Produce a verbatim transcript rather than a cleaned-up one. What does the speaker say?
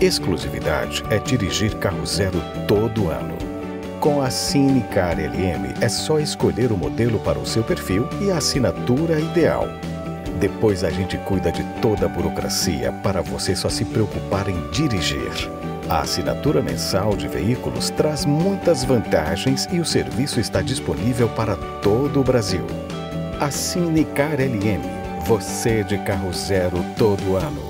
exclusividade é dirigir carro zero todo ano. Com a AssineCar L M é só escolher o modelo para o seu perfil e a assinatura ideal. Depois a gente cuida de toda a burocracia para você só se preocupar em dirigir. A assinatura mensal de veículos traz muitas vantagens e o serviço está disponível para todo o Brasil. AssineCar L M, você de carro zero todo ano.